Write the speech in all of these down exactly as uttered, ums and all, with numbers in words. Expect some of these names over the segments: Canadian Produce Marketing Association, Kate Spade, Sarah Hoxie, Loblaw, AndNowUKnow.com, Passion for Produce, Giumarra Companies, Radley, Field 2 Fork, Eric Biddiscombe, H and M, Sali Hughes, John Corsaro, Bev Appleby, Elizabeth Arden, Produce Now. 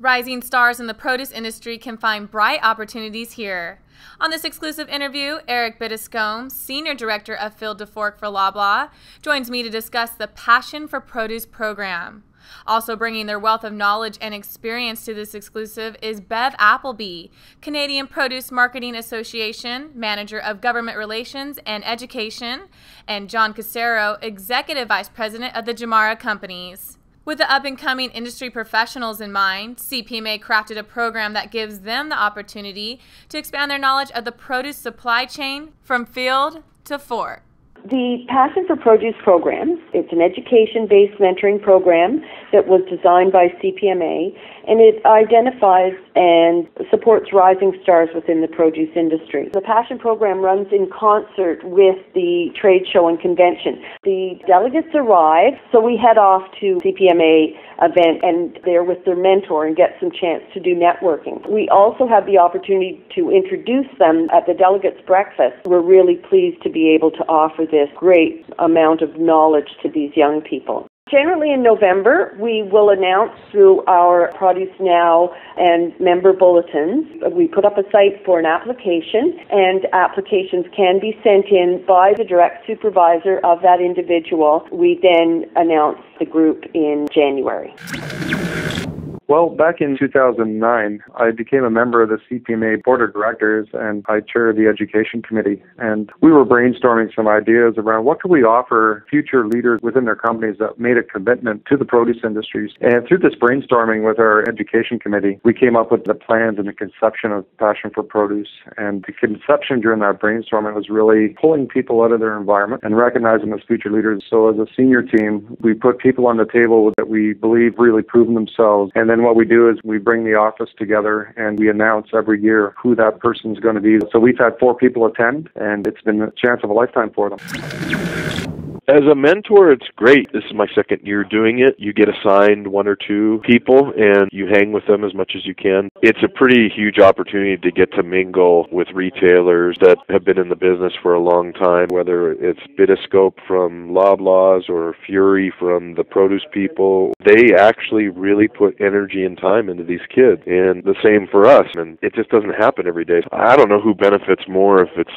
Rising stars in the produce industry can find bright opportunities here. On this exclusive interview, Eric Biddiscombe, Senior Director of Field to Fork for Loblaw, joins me to discuss the Passion for Produce program. Also bringing their wealth of knowledge and experience to this exclusive is Bev Appleby, Canadian Produce Marketing Association, Manager of Government Relations and Education, and John Corsaro, Executive Vice President of the Giumarra Companies. With the up-and-coming industry professionals in mind, C P M A crafted a program that gives them the opportunity to expand their knowledge of the produce supply chain from field to fork. The Passion for Produce program, it's an education-based mentoring program that was designed by C P M A, and it identifies and supports rising stars within the produce industry. The Passion program runs in concert with the trade show and convention. The delegates arrive, so we head off to C P M A event, and they're with their mentor and get some chance to do networking. We also have the opportunity to introduce them at the delegates' breakfast. We're really pleased to be able to offer this great amount of knowledge to these young people. Generally in November, we will announce through our Produce Now and member bulletins. We put up a site for an application, and applications can be sent in by the direct supervisor of that individual. We then announce the group in January. Well, back in two thousand nine, I became a member of the C P M A Board of Directors, and I chaired the Education Committee. And we were brainstorming some ideas around what could we offer future leaders within their companies that made a commitment to the produce industries. And through this brainstorming with our Education Committee, we came up with the plans and the conception of Passion for Produce. And the conception during that brainstorming was really pulling people out of their environment and recognizing them as future leaders. So as a senior team, we put people on the table that we believe really proven themselves. And then And what we do is we bring the office together and we announce every year who that person's going to be. So we've had four people attend, and it's been a chance of a lifetime for them. As a mentor, it's great. This is my second year doing it. You get assigned one or two people, and you hang with them as much as you can. It's a pretty huge opportunity to get to mingle with retailers that have been in the business for a long time, whether it's Biddiscombe from Loblaw's or Fury from the produce people. They actually really put energy and time into these kids, and the same for us, and it just doesn't happen every day. I don't know who benefits more, if it's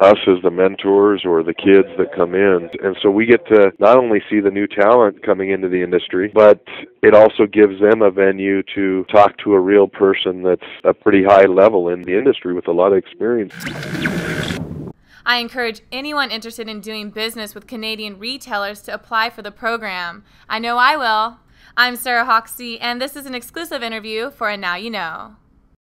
us as the mentors or the kids that come in. And so we get to not only see the new talent coming into the industry, but it also gives them a venue to talk to a real person that's a pretty high level in the industry with a lot of experience. I encourage anyone interested in doing business with Canadian retailers to apply for the program. I know I will. I'm Sarah Hoxie, and this is an exclusive interview for And Now You Know.